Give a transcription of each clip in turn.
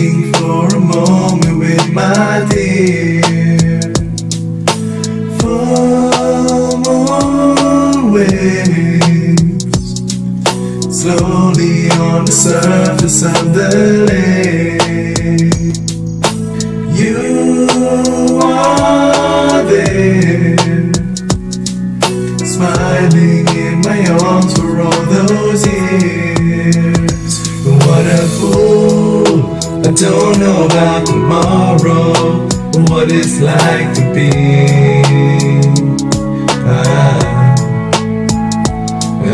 looking for a moment with my dear. Full moon waves slowly on the surface of the lake. You are there, smiling in my arms for all those years. What a fool, I don't know about tomorrow, what it's like to be.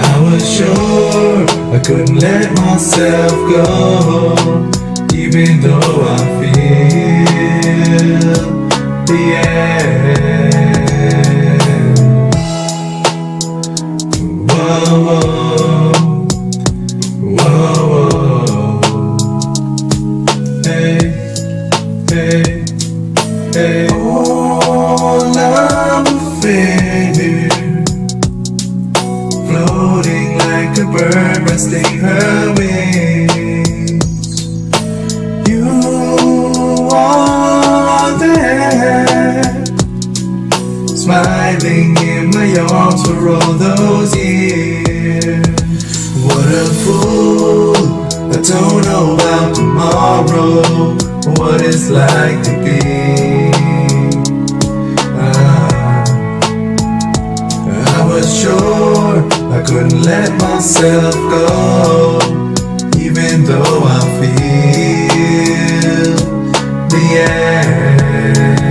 I was sure I couldn't let myself go, even though I feel the end. Whoa, whoa. Hey, all I'm faded, floating like a bird resting her wings. You are there, smiling in my arms for all those years. What a fool, I don't know about tomorrow, what it's like to be. I was sure I couldn't let myself go, even though I feel the end.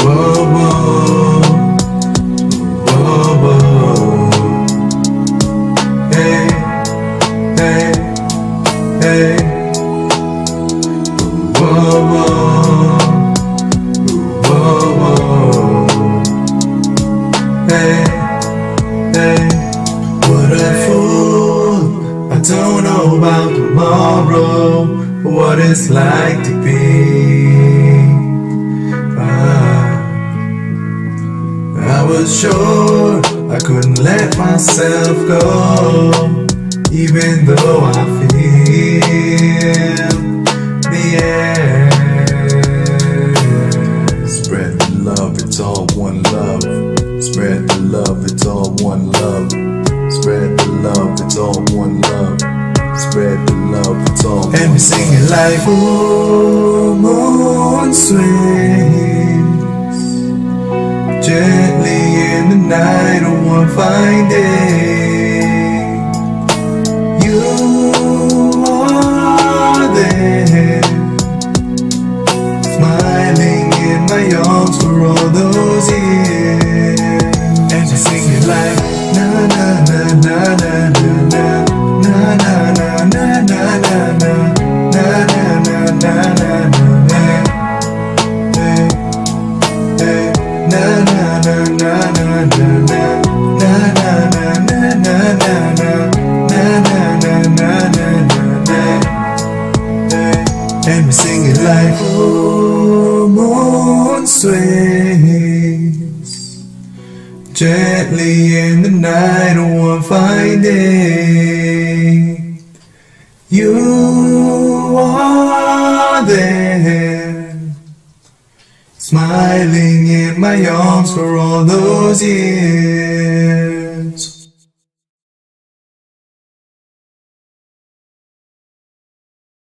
Whoa, whoa, whoa, whoa. Hey, hey, hey. Whoa, whoa, whoa, whoa. Hey, hey. What a fool, I don't know about tomorrow, what it's like to be. I was sure I couldn't let myself go, even though I feel the air. Spread the love, it's all one love. Spread the love, it's all one love. Spread the love, it's all one love. Spread the love, it's all one love. And we sing it like full moon sways gently in the night on one fine day. For all those years, and you sing it like na na na na na na na na na na na na na na na sways gently in the night on one fine day. You are there, smiling in my arms for all those years.